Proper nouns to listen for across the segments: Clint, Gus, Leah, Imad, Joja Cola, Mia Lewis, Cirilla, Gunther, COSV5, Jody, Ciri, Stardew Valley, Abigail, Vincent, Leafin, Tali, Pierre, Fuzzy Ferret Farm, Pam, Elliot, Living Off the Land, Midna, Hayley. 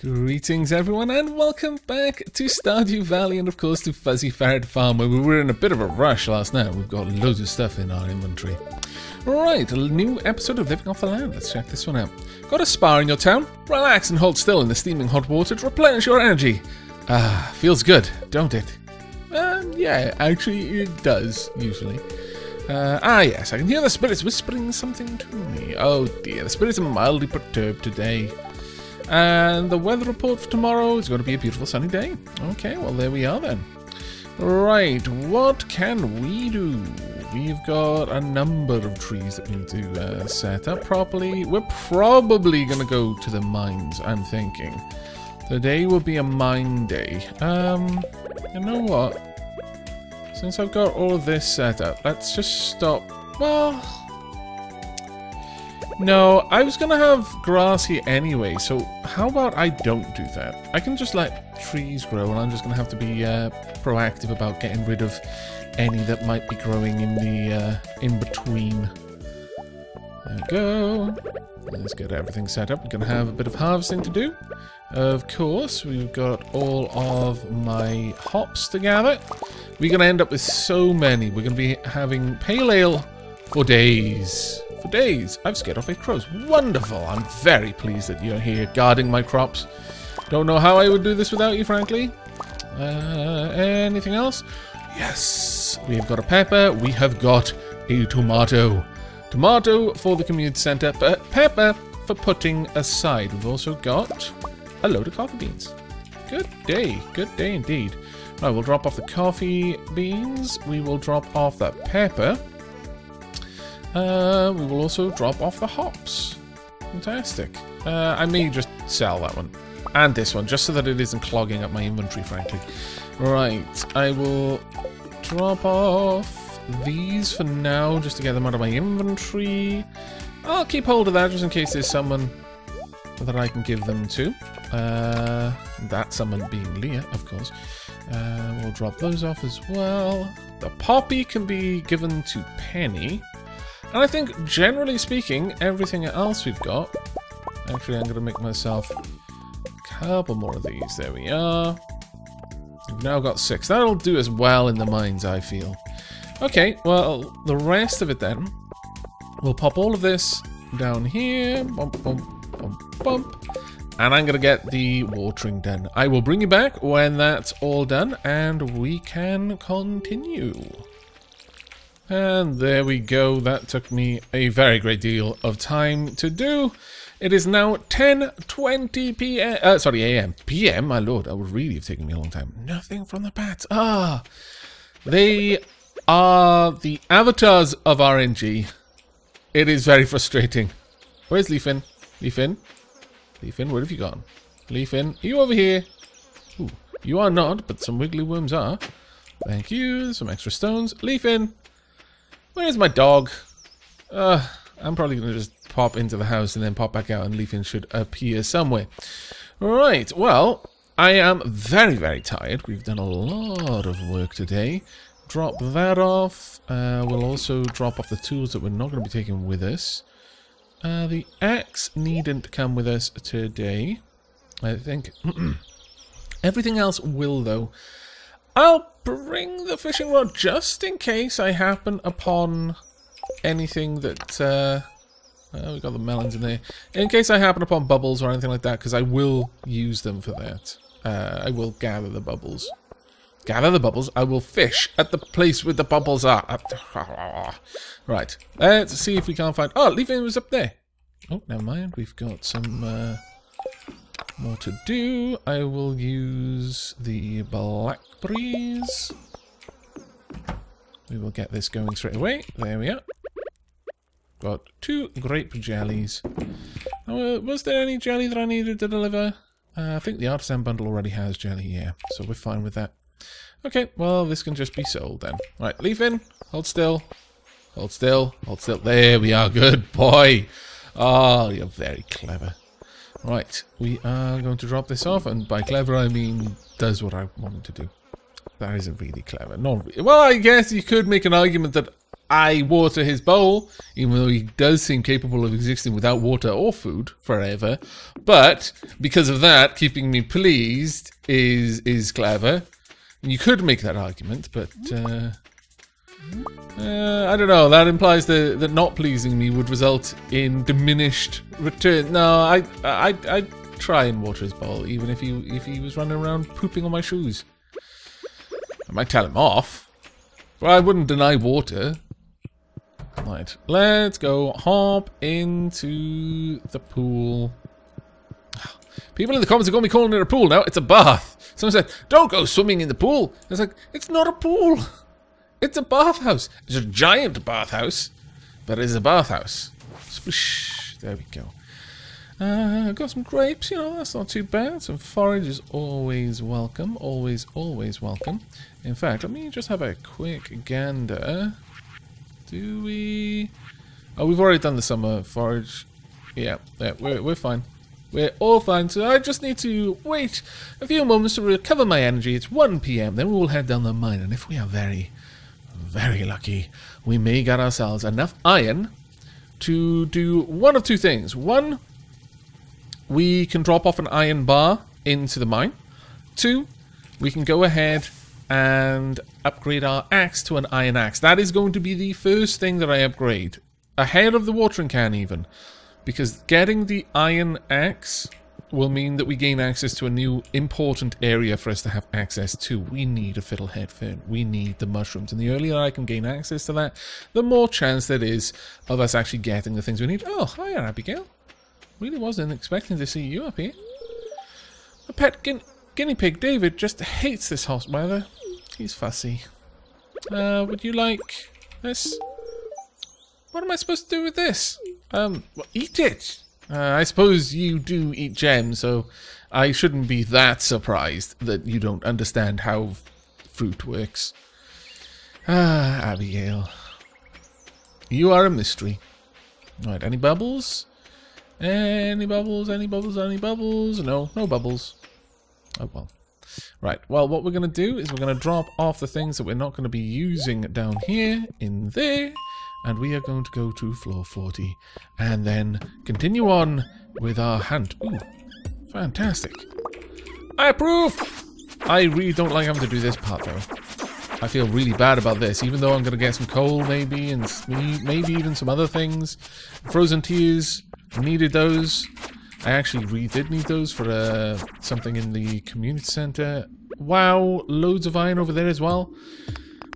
Greetings everyone and welcome back to Stardew Valley and of course to Fuzzy Ferret Farm, where we were in a bit of a rush last night. We've got loads of stuff in our inventory. Right, a new episode of Living Off the Land. Let's check this one out. Got a spa in your town? Relax and hold still in the steaming hot water to replenish your energy. Ah, feels good, don't it? Yeah, actually it does, usually. Yes, I can hear the spirits whispering something to me. Oh dear, the spirits are mildly perturbed today. And the weather report for tomorrow is going to be a beautiful sunny day. Okay, well there we are then. Right, what can we do? We've got a number of trees that we need to set up properly. We're probably going to go to the mines, I'm thinking. Today will be a mine day. You know what? Since I've got all of this set up, let's just stop. Well... no, I was going to have grass here anyway, so how about I don't do that? I can just let trees grow, and I'm just going to have to be proactive about getting rid of any that might be growing in the in-between. There we go. Let's get everything set up. We're going to have a bit of harvesting to do. Of course, we've got all of my hops to gather. We're going to end up with so many. We're going to be having pale ale for days. For days. I've scared off eight crows. Wonderful. I'm very pleased that you're here guarding my crops. Don't know how I would do this without you, frankly. Anything else? Yes. We've got a pepper. We have got a tomato. Tomato for the community centre, but pepper for putting aside. We've also got a load of coffee beans. Good day. Good day indeed. Right, we'll drop off the coffee beans. We will drop off that pepper. We will also drop off the hops. Fantastic. I may just sell that one. And this one, just so that it isn't clogging up my inventory, frankly. Right, I will drop off these for now, just to get them out of my inventory. I'll keep hold of that, just in case there's someone that I can give them to. That someone being Leah, of course. We'll drop those off as well. The poppy can be given to Penny. And I think, generally speaking, everything else we've got... actually, I'm going to make myself a couple more of these. There we are. We've now got 6. That'll do as well in the mines, I feel. Okay, well, the rest of it then. We'll pop all of this down here. Bump, bump, bump, bump. And I'm going to get the watering done. I will bring you back when that's all done, and we can continue. And there we go, that took me a very great deal of time to do. It is now 10:20 p.m. Sorry, a.m. p.m., my lord, that would really have taken me a long time. Nothing from the bats. Ah, they are the avatars of RNG. It is very frustrating. Where's Leafin? Leafin? Leafin, where have you gone? Leafin, are you over here? Ooh, you are not, but some wiggly worms are. Thank you, some extra stones. Leafin! Where's my dog? I'm probably going to just pop into the house and then pop back out, and Leafin should appear somewhere. Right, well, I am very, very tired. We've done a lot of work today. Drop that off. We'll also drop off the tools that we're not going to be taking with us. The axe needn't come with us today, I think. Everything else will, though. I'll bring the fishing rod just in case I happen upon anything that... we've got the melons in there. In case I happen upon bubbles or anything like that, because I will use them for that. I will gather the bubbles. Gather the bubbles? I will fish at the place where the bubbles are. Right. Let's see if we can't find... oh, Leafin was up there. Oh, never mind. We've got some... more to do. I will use the blackberries. We will get this going straight away. There we are. Got 2 grape jellies. Was there any jelly that I needed to deliver? I think the artisan bundle already has jelly, yeah. So we're fine with that. Okay, well, this can just be sold then. Right, Leafin, hold still. Hold still. Hold still. There we are. Good boy. Oh, you're very clever. Right, we are going to drop this off, and by clever I mean does what I wanted to do. That isn't really clever. Not really. Well, I guess you could make an argument that I water his bowl, even though he does seem capable of existing without water or food forever. But because of that, keeping me pleased is clever. And you could make that argument, but I don't know. That implies that not pleasing me would result in diminished return. No, I'd try and water his bowl, even if he was running around pooping on my shoes. I might tell him off, but I wouldn't deny water. Right, let's go hop into the pool. People in the comments are going to be calling it a pool now. It's a bath. Someone said, don't go swimming in the pool. It's like, it's not a pool. It's a bathhouse. It's a giant bathhouse, but it is a bathhouse. Splish. There we go. I've got some grapes, you know, that's not too bad. Some forage is always welcome. Always, always welcome. In fact, let me just have a quick gander. Do we... Oh, we've already done the summer forage. Yeah, we're fine. We're all fine, so I just need to wait a few moments to recover my energy. It's 1 PM, then we'll head down the mine. And if we are very, very lucky, we may get ourselves enough iron to do one of two things. One, we can drop off an iron bar into the mine. Two, we can go ahead and upgrade our axe to an iron axe. That is going to be the first thing that I upgrade. Ahead of the watering can, even. Because getting the iron axe will mean that we gain access to a new important area for us to have access to. We need a fiddlehead fern. We need the mushrooms. And the earlier I can gain access to that, the more chance there is of us actually getting the things we need. Oh, hi, Abigail. Really wasn't expecting to see you up here. My pet guinea pig, David, just hates this hot weather. He's fussy. Would you like this? What am I supposed to do with this? Well, eat it. I suppose you do eat gems, so I shouldn't be that surprised that you don't understand how fruit works. Ah, Abigail. You are a mystery. Alright, any bubbles? Any bubbles? Any bubbles? Any bubbles? No, no bubbles. Oh, well. Right, well, what we're going to do is we're going to drop off the things that we're not going to be using down here, in there. And we are going to go to floor 40 and then continue on with our hunt. Ooh, fantastic. I approve! I really don't like having to do this part, though. I feel really bad about this, even though I'm going to get some coal, maybe, and maybe even some other things. Frozen tears, needed those. I actually really did need those for something in the community centre. Wow, loads of iron over there as well.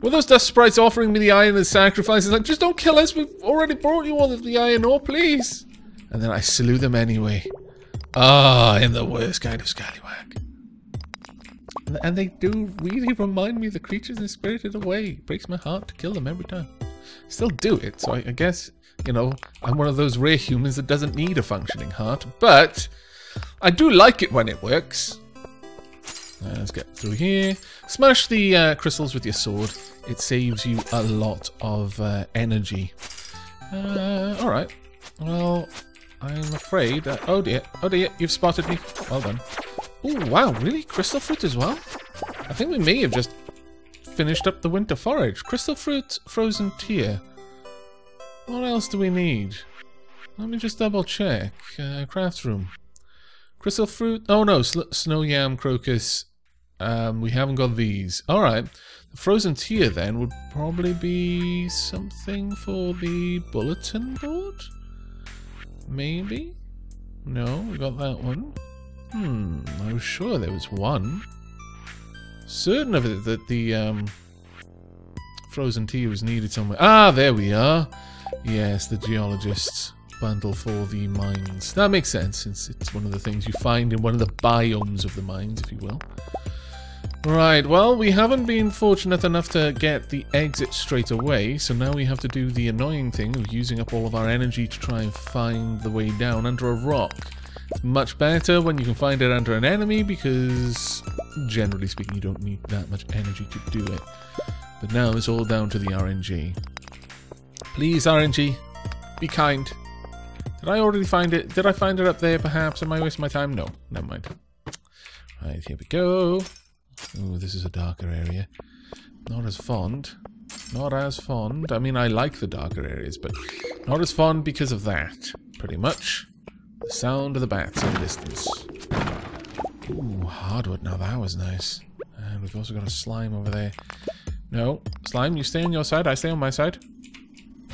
Well, those dust sprites offering me the iron as sacrifices, like, just don't kill us, we've already brought you all of the iron ore, please. And then I salute them anyway. Ah, I'm the worst kind of scallywag. And they do really remind me of the creatures in Spirited Away. It breaks my heart to kill them every time. Still do it, so I guess, you know, I'm one of those rare humans that doesn't need a functioning heart, but I do like it when it works. Let's get through here. Smash the crystals with your sword. It saves you a lot of energy. Alright. Well, I'm afraid that... Oh dear. Oh dear. You've spotted me. Well done. Oh, wow. Really? Crystal fruit as well? I think we may have just finished up the winter forage. Crystal fruit, frozen tear. What else do we need? Let me just double check. Craft room. Crystal fruit. Oh no, snow yam, crocus. We haven't got these. All right, the frozen tier then would probably be something for the bulletin board. Maybe. No, we got that one. I was sure there was one. Certain of it that the frozen tier was needed somewhere. Ah, there we are. Yes, the geologists. Bundle for the mines. That makes sense, since it's one of the things you find in one of the biomes of the mines, if you will. Right, well, we haven't been fortunate enough to get the exit straight away, so now we have to do the annoying thing of using up all of our energy to try and find the way down under a rock. It's much better when you can find it under an enemy, because generally speaking you don't need that much energy to do it. But now it's all down to the RNG. Please, RNG, be kind. Did I already find it? Did I find it up there, perhaps? Am I wasting my time? No. Never mind. Right, here we go. Oh, this is a darker area. Not as fond. Not as fond. I mean, I like the darker areas, but not as fond because of that, pretty much. The sound of the bats in the distance. Ooh, hardwood. Now that was nice. And we've also got a slime over there. No. Slime, you stay on your side, I stay on my side.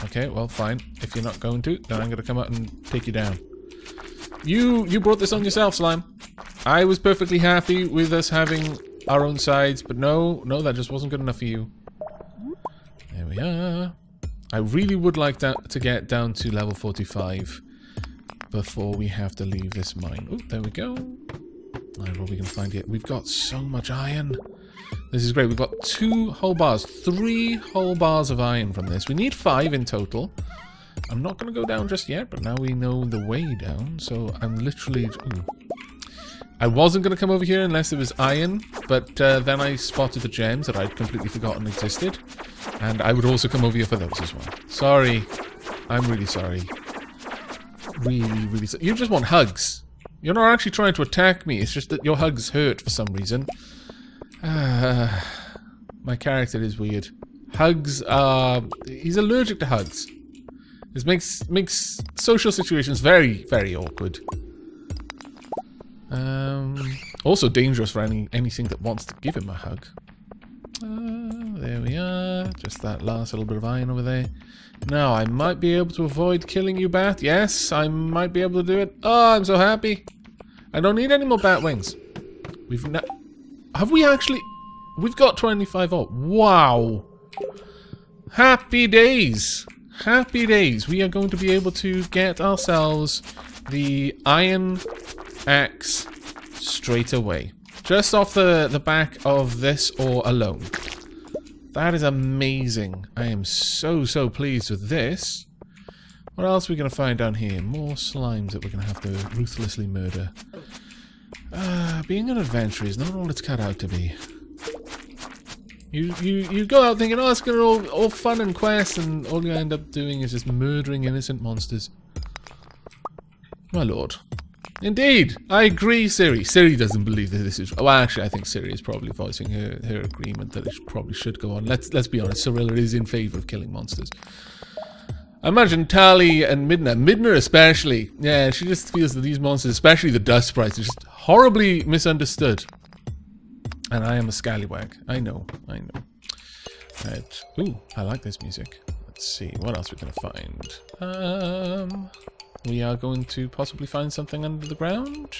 Okay, well, fine. If you're not going to, then I'm going to come up and take you down. You brought this on yourself, Slime. I was perfectly happy with us having our own sides, but no, that just wasn't good enough for you. There we are. I really would like to get down to level 45 before we have to leave this mine. Oh, there we go. All right, what are we going to find here? We've got so much iron. This is great. We've got three whole bars of iron from this. We need 5 in total. I'm not going to go down just yet, but now we know the way down, so I'm literally... Ooh. I wasn't going to come over here unless it was iron, but then I spotted the gems that I'd completely forgotten existed, and I would also come over here for those as well. Sorry. I'm really sorry. Really, really sorry. You just want hugs. You're not actually trying to attack me, it's just that your hugs hurt for some reason. My character is weird. Hugs are... He's allergic to hugs. This makes social situations very, very awkward. Also dangerous for anything that wants to give him a hug. There we are. Just that last little bit of iron over there. Now, I might be able to avoid killing you, Bat. Yes, I might be able to do it. Oh, I'm so happy. I don't need any more bat wings. Have we actually... We've got 25 ore. Wow. Happy days. Happy days. We are going to be able to get ourselves the iron axe straight away. Just off the back of this ore alone. That is amazing. I am so, so pleased with this. What else are we going to find down here? More slimes that we're going to have to ruthlessly murder. Being an adventurer is not all it's cut out to be. You go out thinking, oh, it's gonna be all fun and quests, and all you end up doing is just murdering innocent monsters. My lord. Indeed! I agree, Ciri. Ciri doesn't believe that this is... Well, actually, I think Ciri is probably voicing her agreement that it probably should go on. Let's be honest, Cirilla is in favour of killing monsters. I imagine Tali and Midna especially. Yeah, she just feels that these monsters, especially the dust sprites, are just horribly misunderstood. And I am a scallywag. I know, I know. Right. Ooh, I like this music. Let's see, what else we're going to find? We are going to possibly find something under the ground.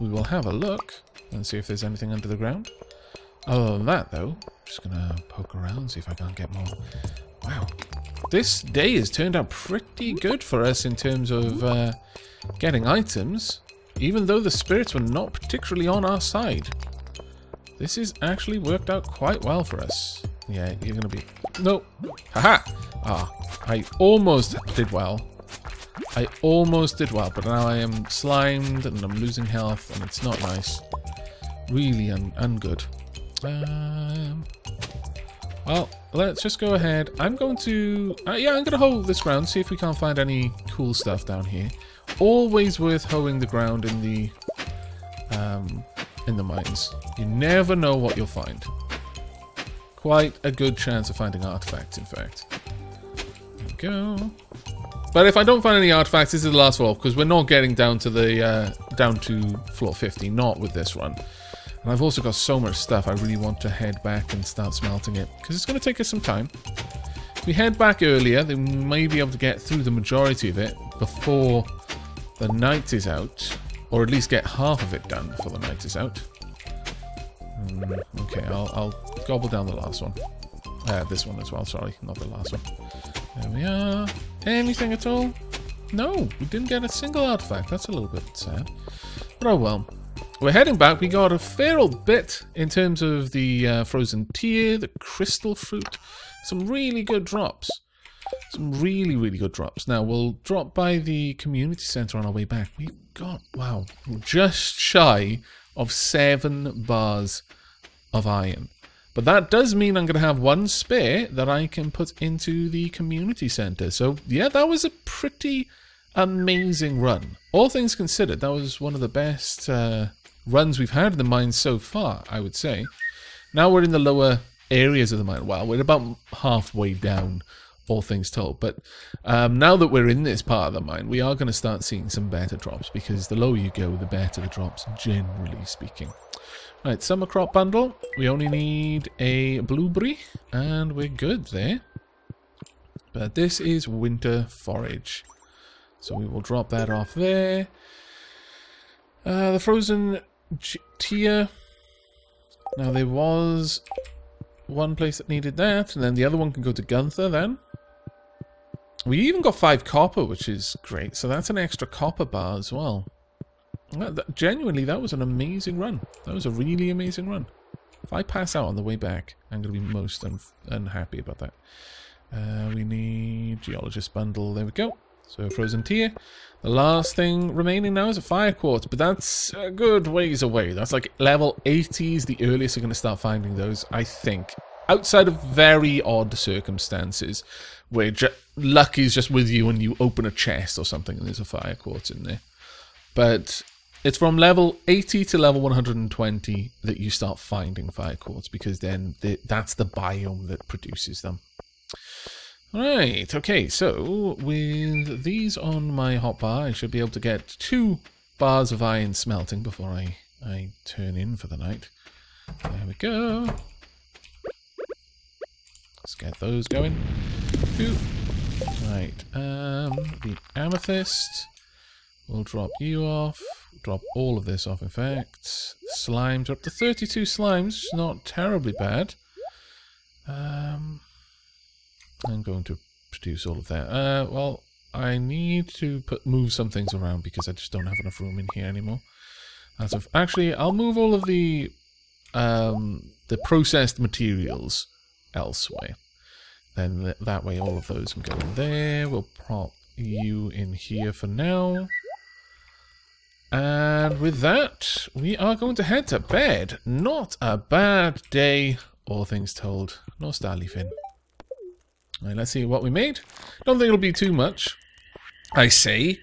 We will have a look and see if there's anything under the ground. Other than that, though, I'm just going to poke around, see if I can't get more. Wow. This day has turned out pretty good for us in terms of getting items, even though the spirits were not particularly on our side. This has actually worked out quite well for us. Yeah, you're going to be... No. Haha! Ah, I almost did well. I almost did well, but now I am slimed and I'm losing health and it's not nice. Really ungood. Well, let's just go ahead. I'm going to... yeah, I'm going to hoe this ground, see if we can't find any cool stuff down here. Always worth hoeing the ground in the mines. You never know what you'll find. Quite a good chance of finding artifacts, in fact. There we go. But if I don't find any artifacts, this is the last floor, because we're not getting down to the down to floor 50, not with this run. And I've also got so much stuff, I really want to head back and start smelting it, because it's going to take us some time. If we head back earlier, then we may be able to get through the majority of it before the night is out. Or at least get half of it done before the night is out. Okay, I'll gobble down the last one. This one as well, sorry. Not the last one. There we are. Anything at all? No, we didn't get a single artifact. That's a little bit sad. But oh well. We're heading back. We got a fair old bit in terms of the frozen tear, the crystal fruit. Some really good drops. Some really, really good drops. Now, we'll drop by the community centre on our way back. We've got, wow, just shy of 7 bars of iron. But that does mean I'm going to have 1 spare that I can put into the community centre. So, yeah, that was a pretty amazing run. All things considered, that was one of the best runs we've had in the mine so far, I would say. Now we're in the lower areas of the mine. Well, we're about halfway down, all things told. But now that we're in this part of the mine, we are going to start seeing some better drops, because the lower you go, the better the drops, generally speaking. Right, summer crop bundle. We only need a blueberry, and we're good there. But this is winter forage. So we will drop that off there. The frozen tier. Now there was one place that needed that, and then the other one can go to Gunther then. We even got 5 copper, which is great. So that's an extra copper bar as well. Genuinely, that was an amazing run. That was a really amazing run. If I pass out on the way back, I'm going to be most unhappy about that. We need geologist bundle. There we go. So frozen tier. The last thing remaining now is a fire quartz, but that's a good ways away. That's like level 80s. The earliest you're going to start finding those, I think. Outside of very odd circumstances, where luck is just with you and you open a chest or something and there's a fire quartz in there. But it's from level 80 to level 120 that you start finding fire quartz, because then that's the biome that produces them. Right, okay, so with these on my hotbar, I should be able to get 2 bars of iron smelting before I turn in for the night. There we go. Let's get those going. Ooh. Right, the amethyst. We'll drop you off. Drop all of this off, in fact. Slimes, we're up to 32 slimes, which is not terribly bad. I'm going to produce all of that. Well, I need to move some things around because I just don't have enough room in here anymore. Actually, I'll move all of the processed materials elsewhere. Then that way all of those can go in there. We'll prop you in here for now. And with that, we are going to head to bed. Not a bad day, all things told. Nor Starleafin. Right, let's see what we made. Don't think it'll be too much. I say,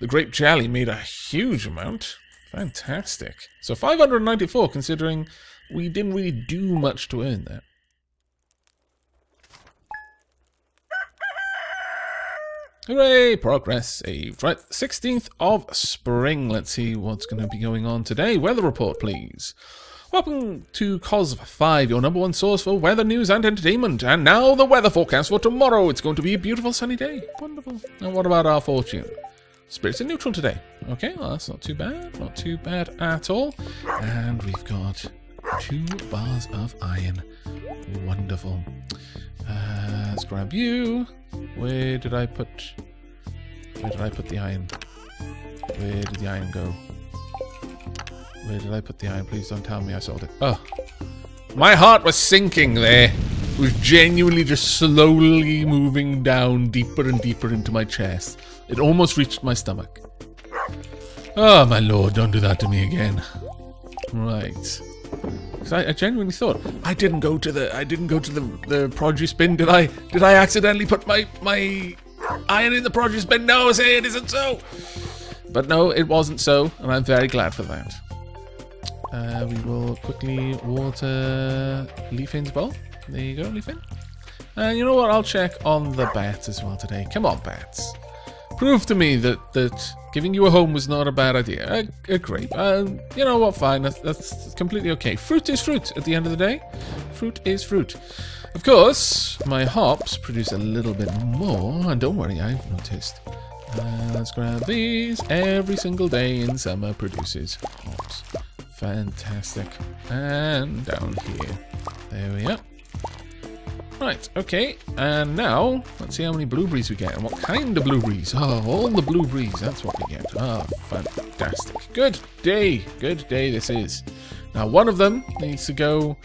the grape jelly made a huge amount. Fantastic. So 594, considering we didn't really do much to earn that. Hooray, progress saved. Right, 16th of spring. Let's see what's going to be going on today. Weather report, please. Welcome to COSV5, your #1 source for weather news and entertainment. And now the weather forecast for tomorrow. It's going to be a beautiful sunny day. Wonderful. And what about our fortune? Spirits in neutral today. Okay, well, that's not too bad. Not too bad at all. And we've got 2 bars of iron. Wonderful. Let's grab you. Where did I put the iron? Where did the iron go? Where did I put the iron? Please don't tell me I sold it. Oh. My heart was sinking there. It was genuinely just slowly moving down deeper and deeper into my chest. It almost reached my stomach. Oh, my lord, don't do that to me again. Right. Because I genuinely thought, I didn't go to the produce bin, did I? Did I accidentally put my iron in the produce bin? No, say it isn't so. But no, it wasn't so, and I'm very glad for that. We will quickly water Leafin's bowl. There you go, Leafin. And you know what? I'll check on the bats as well today. Come on, bats. Prove to me that giving you a home was not a bad idea. A grape. You know what? Fine. That's completely okay. Fruit is fruit at the end of the day. Fruit is fruit. Of course, my hops produce a little bit more. And don't worry, I've noticed. Let's grab these. Every single day in summer produces hops. Fantastic. And down here. There we are. Right, okay. And now, let's see how many blueberries we get. And what kind of blueberries? Oh, all the blueberries. That's what we get. Oh, fantastic. Good day. Good day this is. Now, one of them needs to go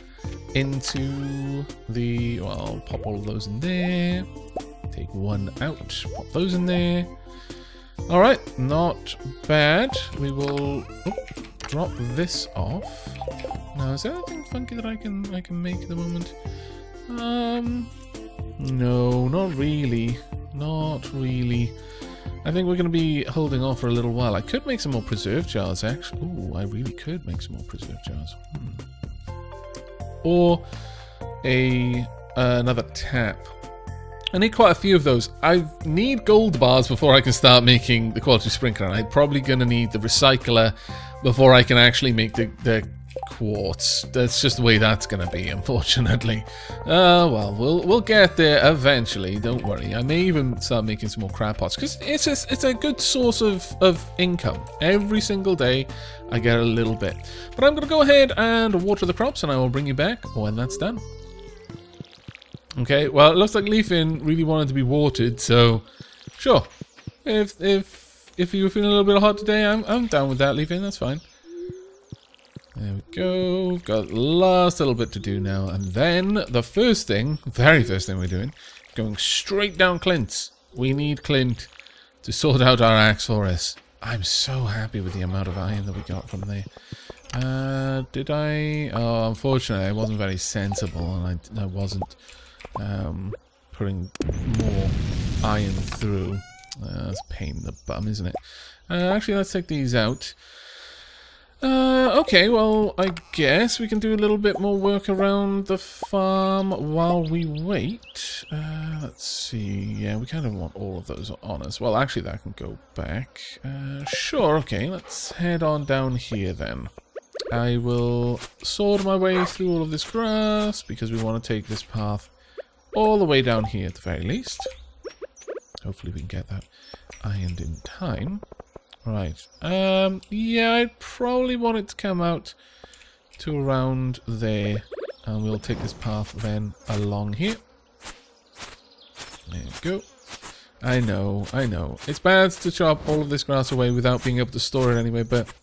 into the... Well, I'll pop all of those in there. Take one out. Pop those in there. All right. Not bad. We will... Oh. Drop this off. Now, is there anything funky that I can make at the moment? No, not really. Not really. I think we're going to be holding off for a little while. I could make some more preserve jars, actually. Ooh, I really could make some more preserve jars. Or another tap. I need quite a few of those. I need gold bars before I can start making the quality sprinkler. I'm probably going to need the recycler before I can actually make the quartz. That's just the way that's going to be, unfortunately. Well, we'll get there eventually. Don't worry. I may even start making some more crab pots because it's a good source of income. Every single day, I get a little bit. But I'm going to go ahead and water the crops, and I will bring you back when that's done. Okay, well, it looks like Leafin really wanted to be watered, so sure. If you were feeling a little bit hot today, I'm down with that, Leafin. That's fine. There we go. We've got the last little bit to do now, and then the first thing, very first thing we're doing, going straight down Clint's. We need Clint to sort out our axe for us. I'm so happy with the amount of iron that we got from there. Did I? Oh, unfortunately, I wasn't very sensible, and I wasn't. Putting more iron through. That's a pain in the bum, isn't it? Actually, let's take these out. Okay, well, I guess we can do a little bit more work around the farm while we wait. Let's see. Yeah, we kind of want all of those on us. Well, actually, that can go back. Sure, okay, let's head on down here then. I will sword my way through all of this grass because we want to take this path all the way down here at the very least. Hopefully we can get that ironed in time. Right. Yeah, I'd probably want it to come out to around there. And we'll take this path then along here. There we go. I know. It's bad to chop all of this grass away without being able to store it anyway, but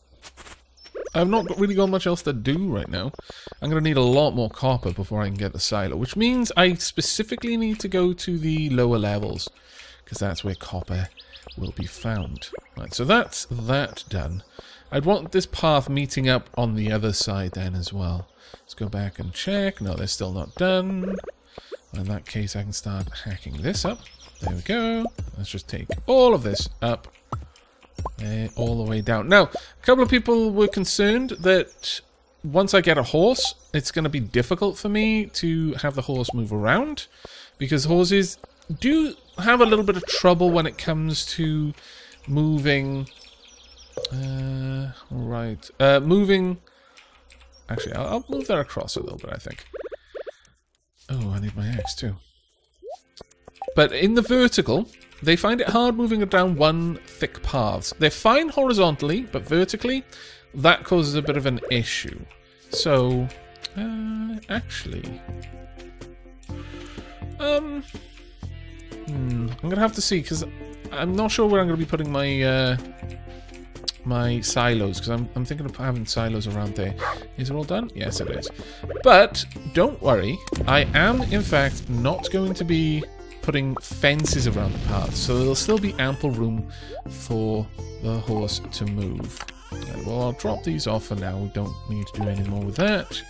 I've not really got much else to do right now. I'm going to need a lot more copper before I can get the silo, which means I specifically need to go to the lower levels, because that's where copper will be found. Right, so that's that done. I'd want this path meeting up on the other side then as well. Let's go back and check. No, they're still not done. In that case, I can start hacking this up. There we go. Let's just take all of this up. All the way down. Now, a couple of people were concerned that once I get a horse, it's going to be difficult for me to have the horse move around, because horses do have a little bit of trouble when it comes to moving. Moving. Actually, I'll move that across a little bit, I think. Oh, I need my axe too. But in the vertical, they find it hard moving it down one thick path. They're fine horizontally, but vertically, that causes a bit of an issue. So, actually, I'm gonna have to see, because I'm not sure where I'm gonna be putting my my silos, because I'm thinking of having silos around there. Is it all done? Yes, it is. But don't worry, I am in fact not going to be putting fences around the path, so there'll still be ample room for the horse to move. Right, well, I'll drop these off for now. We don't need to do any more with that.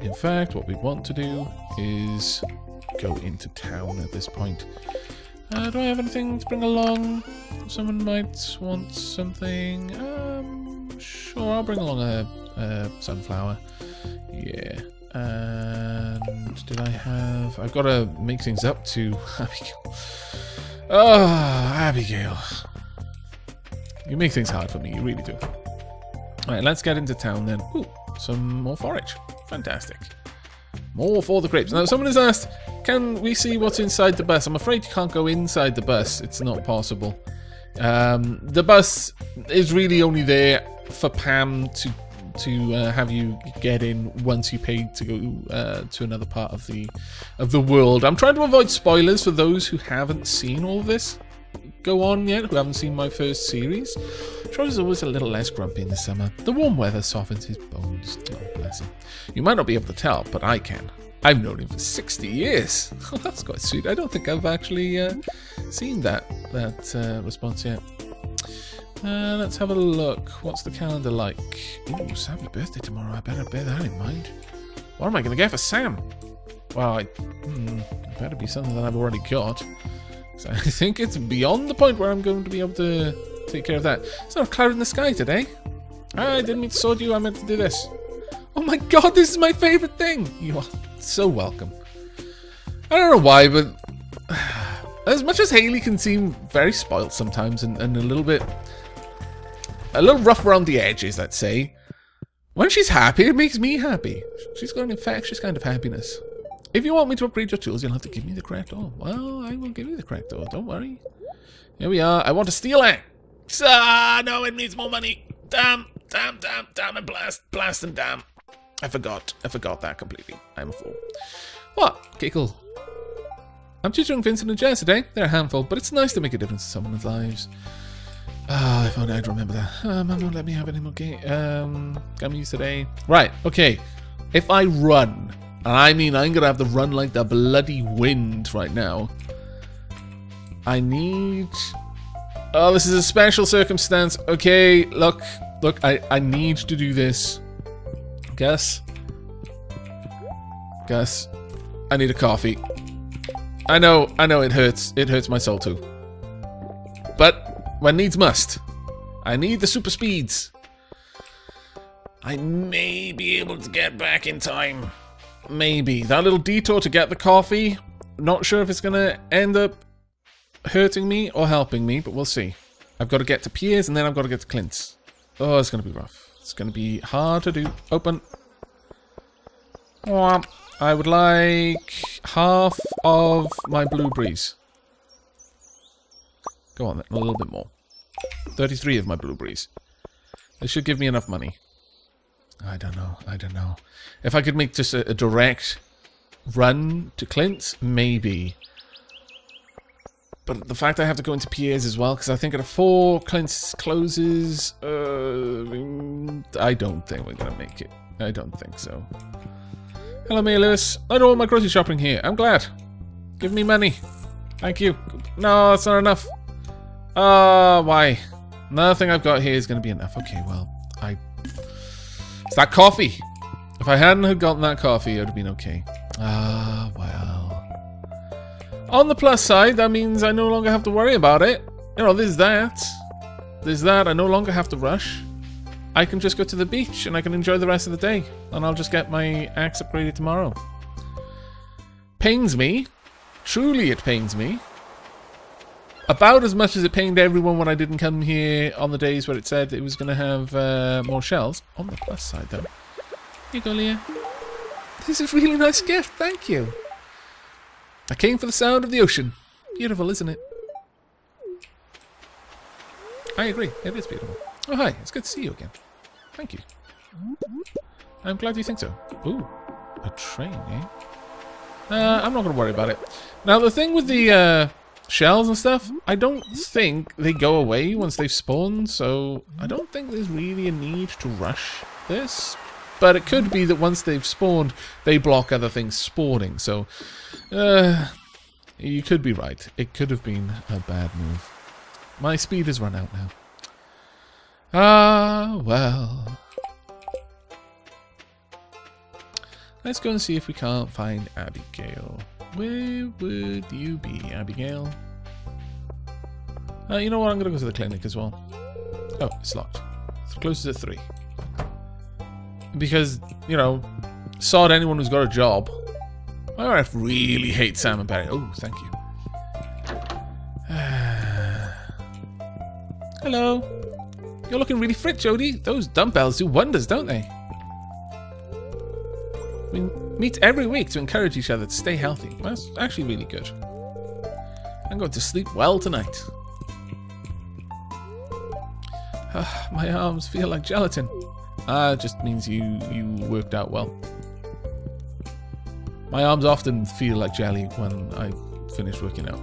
In fact, what we want to do is go into town at this point. Do I have anything to bring along? Someone might want something. Sure, I'll bring along a sunflower. Yeah. And did I have... I've got to make things up to Abigail. Oh, Abigail. You make things hard for me, you really do. Alright, let's get into town then. Ooh, some more forage. Fantastic. More for the grapes. Now, someone has asked, can we see what's inside the bus? I'm afraid you can't go inside the bus. It's not possible. The bus is really only there for Pam to have you get in once you pay to go to another part of the world. I'm trying to avoid spoilers for those who haven't seen all this go on yet, who haven't seen my first series. Troy's always a little less grumpy in the summer. The warm weather softens his bones. Oh, bless him. You might not be able to tell, but I can. I've known him for 60 years. That's quite sweet. I don't think I've actually seen that response yet. Let's have a look. What's the calendar like? Ooh, Sam's birthday tomorrow. I better bear that in mind. What am I going to get for Sam? Well, it better be something that I've already got. So I think it's beyond the point where I'm going to be able to take care of that. It's not a cloud in the sky today. I didn't mean to sword you. I meant to do this. Oh my god, this is my favourite thing. You are so welcome. I don't know why, but as much as Hayley can seem very spoiled sometimes and a little rough around the edges, let's say, when she's happy, it makes me happy. She's got an infectious kind of happiness. If you want me to upgrade your tools, you'll have to give me the correct ore. Well, I will give you the correct ore, don't worry. Here we are. I want to steal it. Ah, no, it needs more money. Damn, and blast, and damn. I forgot that completely. I'm a fool. What? Okay, cool. I'm tutoring Vincent and Jess today. They're a handful, but it's nice to make a difference in someone's lives. Ah, if only I'd remember that. Mum won't let me have any more gummies today. Right, okay. If I run, and I mean I'm gonna have to run like the bloody wind right now. I need... Oh, this is a special circumstance. Okay, look, I need to do this. Gus, I need a coffee. I know it hurts. It hurts my soul too. But when needs must. I need the super speeds. I may be able to get back in time. Maybe. That little detour to get the coffee, not sure if it's gonna end up hurting me or helping me, but we'll see. I've got to get to Pierre's and then I've got to get to Clint's. Oh, it's gonna be rough. It's gonna be hard to do. Open. I would like half of my blueberries. Go on, then. A little bit more. 33 of my blueberries. They should give me enough money. I don't know. If I could make just a direct run to Clint's, maybe. But the fact I have to go into Pierre's as well, because I think at a 4, Clint's closes. I don't think we're going to make it. I don't think so. Hello, Mia Lewis. I don't want my grocery shopping here. I'm glad. Give me money. Thank you. No, that's not enough. Why? Nothing I've got here is going to be enough. Okay, well, it's that coffee. If I hadn't have gotten that coffee, it would have been okay. Well. On the plus side, that means I no longer have to worry about it. You know, there's that, I no longer have to rush. I can just go to the beach and I can enjoy the rest of the day. And I'll just get my axe upgraded tomorrow. Pains me. Truly it pains me. About as much as it pained everyone when I didn't come here on the days where it said it was going to have more shells. On the plus side, though. Here you go, Leah. This is a really nice gift, thank you. I came for the sound of the ocean. Beautiful, isn't it? I agree. It is beautiful. Oh, hi. It's good to see you again. Thank you. I'm glad you think so. Ooh, a train, eh? I'm not going to worry about it. Now, the thing with the shells and stuff, I don't think they go away once they've spawned, so I don't think there's really a need to rush this. But it could be that once they've spawned, they block other things spawning. So, you could be right. It could have been a bad move. My speed has run out now. Well. Let's go and see if we can't find Abigail. Where would you be, Abigail? You know what? I'm going to go to the clinic as well. Oh, it's locked. It's closed at 3. Because, you know, sod anyone who's got a job. My wife really hates salmon berry. Oh, thank you. Hello. You're looking really fit, Jody. Those dumbbells do wonders, don't they? We meet every week to encourage each other to stay healthy. That's actually really good. I'm going to sleep well tonight. My arms feel like gelatin. It just means you worked out well. My arms often feel like jelly when I finish working out.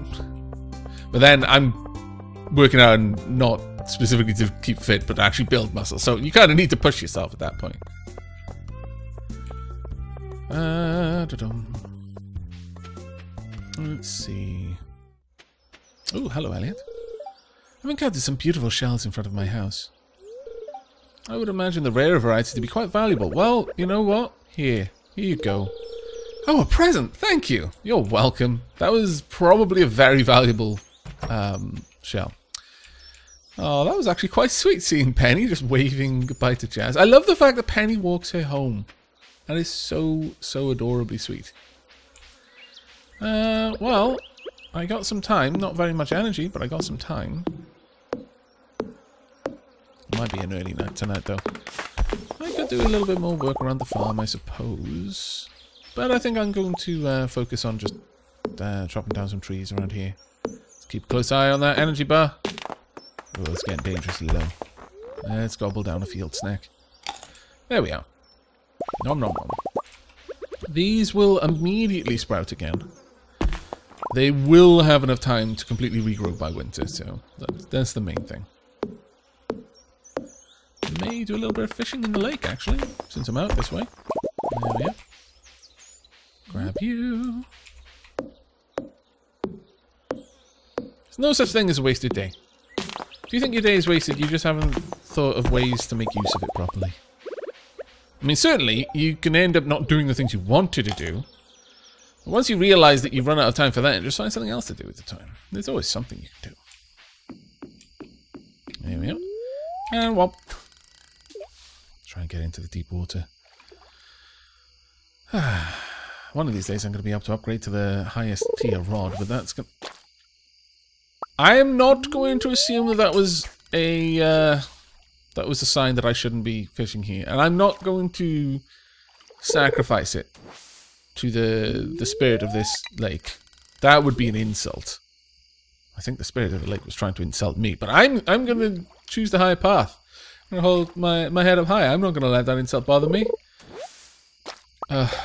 But then I'm working out and not specifically to keep fit, but to actually build muscle. So you kind of need to push yourself at that point. Let's see. Oh, hello, Elliot. I've encountered some beautiful shells in front of my house. I would imagine the rarer variety to be quite valuable. Well, you know what? Here you go. Oh, a present! Thank you! You're welcome. That was probably a very valuable shell. Oh, that was actually quite sweet seeing Penny just waving goodbye to Jazz. I love the fact that Penny walks her home. That is so, so adorably sweet. Well, I got some time. Not very much energy, but I got some time. Might be an early night tonight, though. I could do a little bit more work around the farm, I suppose. But I think I'm going to focus on just chopping down some trees around here. Let's keep a close eye on that energy bar. Oh, it's getting dangerously low. Let's gobble down a field snack. There we are. Nom nom nom. These will immediately sprout again. They will have enough time to completely regrow by winter, so that's the main thing. May do a little bit of fishing in the lake, actually, since I'm out this way. There we are. Grab you. There's no such thing as a wasted day. Do you think your day is wasted? You just haven't thought of ways to make use of it properly. I mean, certainly, you can end up not doing the things you wanted to do. But once you realise that you've run out of time for that, just find something else to do with the time. There's always something you can do. There we are. And whop. Try and get into the deep water. One of these days I'm going to be able to upgrade to the highest tier rod, but that's going to... I am not going to assume that that was a sign that I shouldn't be fishing here. And I'm not going to sacrifice it to the spirit of this lake. That would be an insult. I think the spirit of the lake was trying to insult me, but I'm going to choose the higher path. I'm going to hold my head up high. I'm not going to let that insult bother me.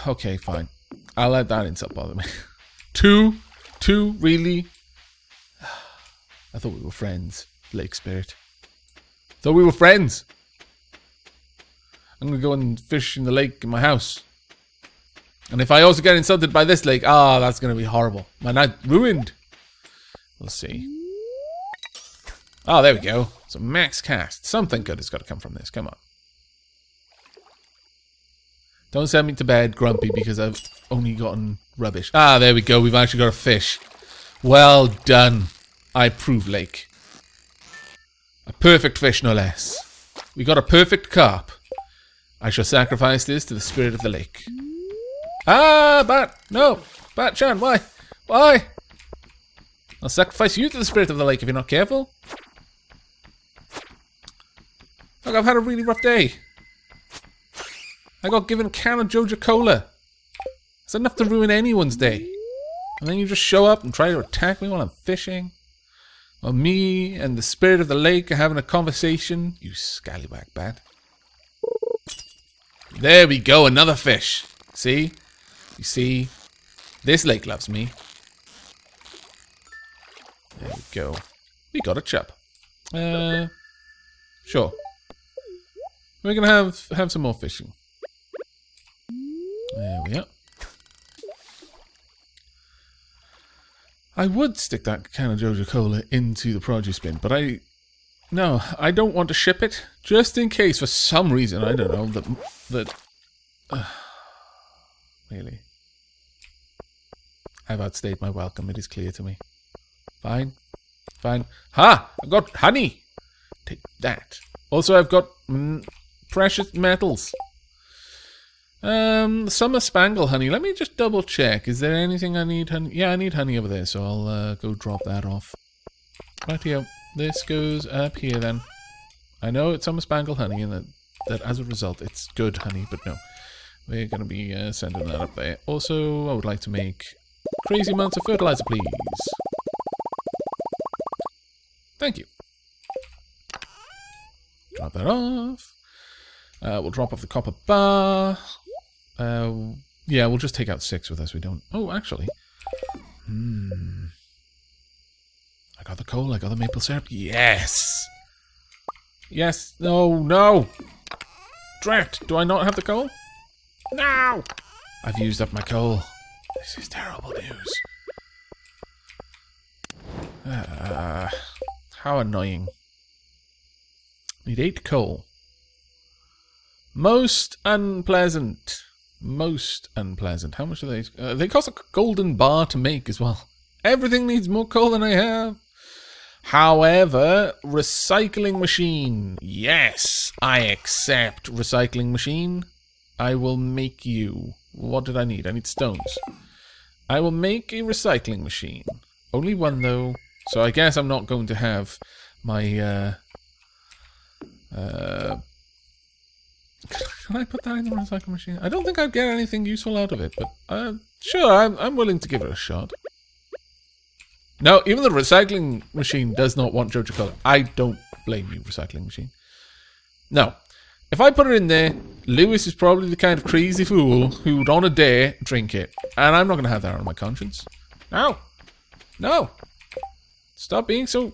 Okay, fine. I'll let that insult bother me. Two, really? I thought we were friends, lake spirit. Thought we were friends. I'm going to go and fish in the lake in my house. And if I also get insulted by this lake, that's going to be horrible. My night ruined. We'll see. Oh, there we go. It's a max cast. Something good has got to come from this. Come on. Don't send me to bed grumpy because I've only gotten rubbish. Ah, there we go. We've actually got a fish. Well done. I approve, lake. A perfect fish, no less. We got a perfect carp. I shall sacrifice this to the spirit of the lake. Ah, Bat! No! Bat-chan, why? Why? I'll sacrifice you to the spirit of the lake if you're not careful. Look, I've had a really rough day. I got given a can of Joja Cola. It's enough to ruin anyone's day. And then you just show up and try to attack me while I'm fishing. Well, me and the spirit of the lake are having a conversation. You scallywag bat. There we go, another fish. See? You see? This lake loves me. There we go. We got a chub. Sure. We're going to have some more fishing. There we are. I would stick that can of Joja Cola into the produce bin, but I don't want to ship it. Just in case, for some reason, I don't know, really. I've outstayed my welcome, it is clear to me. Fine. Ha! I've got honey! Take that. Also, I've got precious metals. Summer spangle honey. Let me just double check. Is there anything I need honey? Yeah, I need honey over there, so I'll go drop that off. Right here. This goes up here then. I know it's summer spangle honey and that as a result it's good honey, but no. We're going to be sending that up there. Also, I would like to make crazy amounts of fertilizer, please. Thank you. Drop that off. We'll drop off the copper bar. Yeah, we'll just take out 6 with us. We don't... Oh, actually. I got the coal. I got the maple syrup. Yes! Yes. No! Drat! Do I not have the coal? No! I've used up my coal. This is terrible news. How annoying. Need 8 coal. Most unpleasant. How much are they? They cost a golden bar to make as well. Everything needs more coal than I have. However, recycling machine. Yes, I accept recycling machine. I will make you... What did I need? I need stones. I will make a recycling machine. Only one, though. So I guess I'm not going to have my... Can I put that in the recycling machine? I don't think I'd get anything useful out of it, but sure, I'm willing to give it a shot. No, even the recycling machine does not want Joja Cola. I don't blame you, recycling machine. No. If I put it in there, Lewis is probably the kind of crazy fool who would on a dare drink it. And I'm not going to have that on my conscience. No. No. Stop being so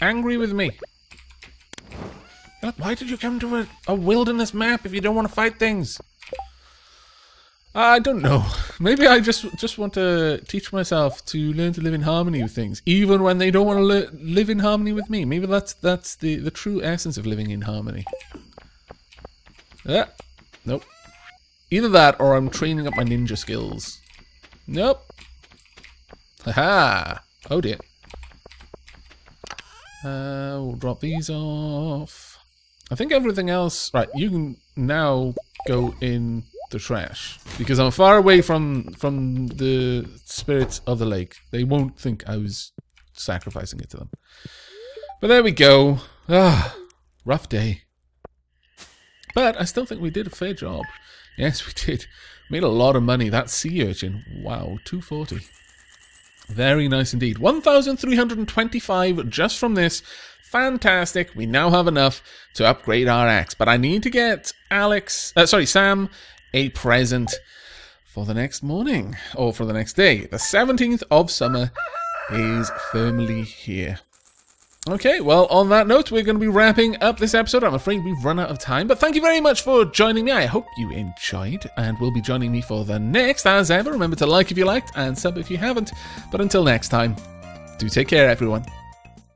angry with me. Why did you come to a wilderness map if you don't want to fight things? I don't know. Maybe I just want to teach myself to learn to live in harmony with things, even when they don't want to live in harmony with me. Maybe that's the true essence of living in harmony. Nope. Either that or I'm training up my ninja skills. Nope. Haha. Oh dear. We'll drop these off. I think everything else... Right, you can now go in the trash. Because I'm far away from the spirits of the lake. They won't think I was sacrificing it to them. But there we go. Ah, rough day. But I still think we did a fair job. Yes, we did. Made a lot of money. That sea urchin. Wow, 240. Very nice indeed. 1,325 just from this. Fantastic. We now have enough to upgrade our axe. But I need to get Sam a present for the next morning. Or for the next day. The 17th of summer is firmly here. Okay, well, on that note, we're going to be wrapping up this episode. I'm afraid we've run out of time, but thank you very much for joining me. I hope you enjoyed, and will be joining me for the next. As ever, remember to like if you liked, and sub if you haven't. But until next time, do take care, everyone.